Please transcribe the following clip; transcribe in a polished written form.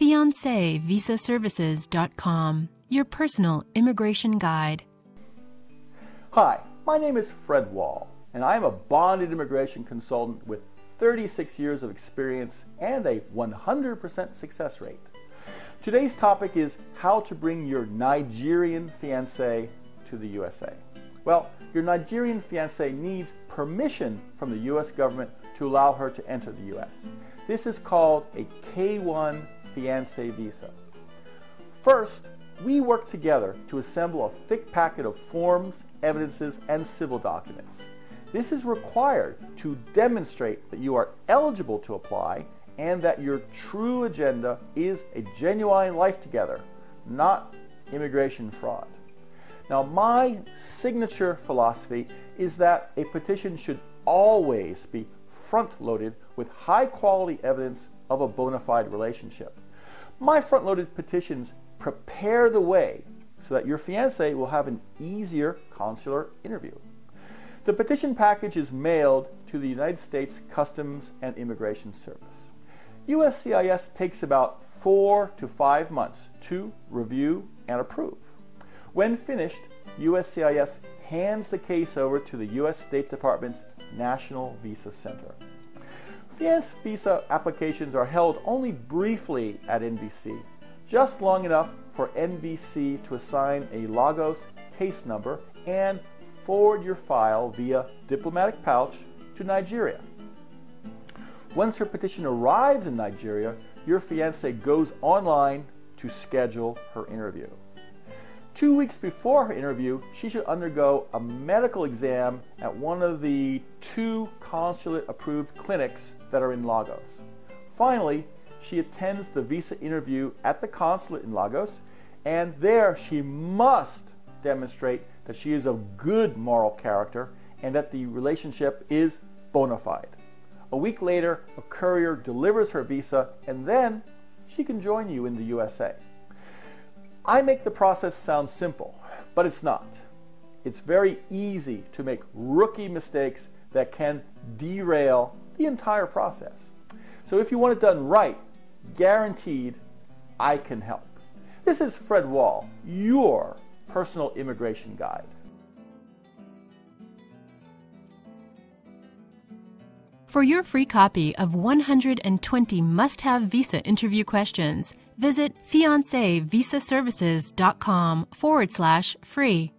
FianceeVisaServices.com, your personal immigration guide. Hi, my name is Fred Wahl, and I am a bonded immigration consultant with 36 years of experience and a 100% success rate. Today's topic is how to bring your Nigerian fiancé to the USA. Well, your Nigerian fiancé needs permission from the US government to allow her to enter the US. This is called a K1 fiancé visa. First, we work together to assemble a thick packet of forms, evidences, and civil documents. This is required to demonstrate that you are eligible to apply and that your true agenda is a genuine life together, not immigration fraud. Now, my signature philosophy is that a petition should always be front-loaded with high-quality evidence of a bona fide relationship. My front-loaded petitions prepare the way so that your fiancé will have an easier consular interview. The petition package is mailed to the United States Customs and Immigration Service. USCIS takes about 4 to 5 months to review and approve. When finished, USCIS hands the case over to the U.S. State Department's National Visa Center. Fiancé visa applications are held only briefly at NBC, just long enough for NBC to assign a Lagos case number and forward your file via diplomatic pouch to Nigeria. Once her petition arrives in Nigeria, your fiancé goes online to schedule her interview. 2 weeks before her interview, she should undergo a medical exam at one of the 2 consulate-approved clinics that are in Lagos. Finally, she attends the visa interview at the consulate in Lagos, and there she must demonstrate that she is of good moral character and that the relationship is bona fide. A week later, a courier delivers her visa, and then she can join you in the USA. I make the process sound simple, but it's not. It's very easy to make rookie mistakes that can derail the entire process. So if you want it done right, guaranteed, I can help. This is Fred Wahl, your personal immigration guide. For your free copy of 120 must-have visa interview questions, visit FianceeVisaServices.com/free.